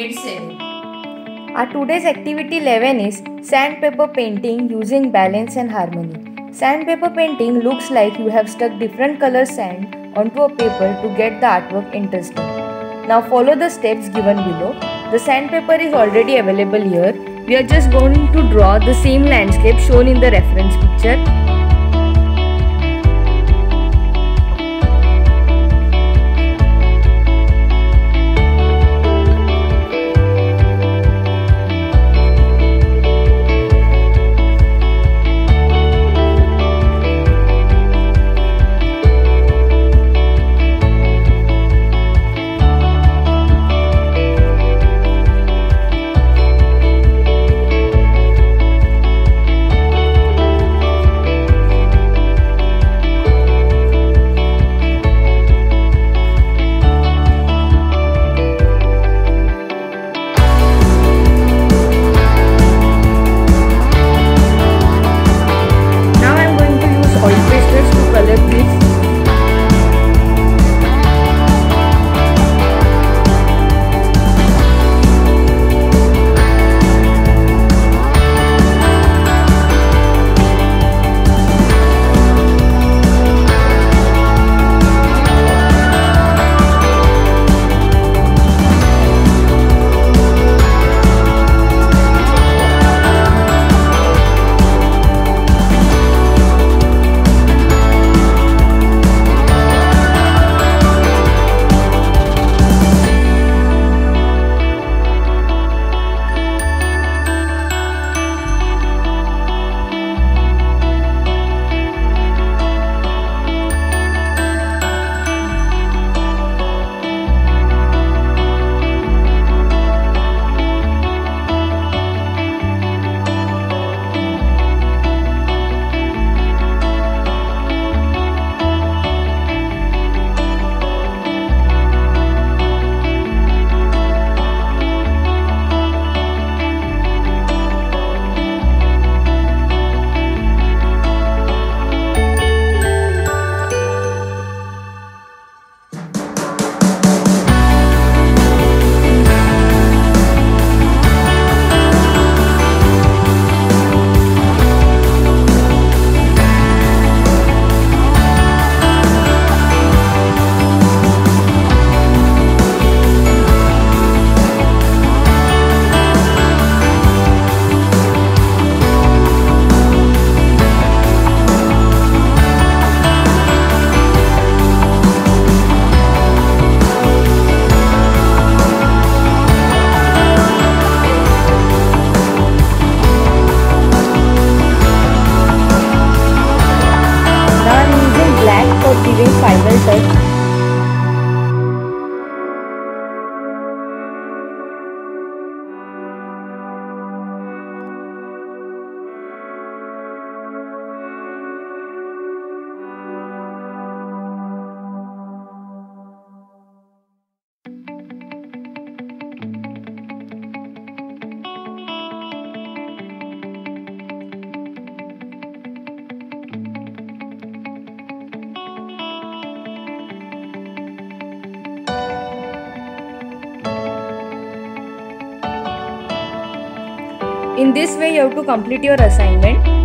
Grade 7. Our today's activity 11 is sandpaper painting using balance and harmony. Sandpaper painting looks like you have stuck different color sand onto a paper to get the artwork interesting. Now follow the steps given below. The sandpaper is already available here. We are just going to draw the same landscape shown in the reference picture. Giving final touch. In this way, you have to complete your assignment.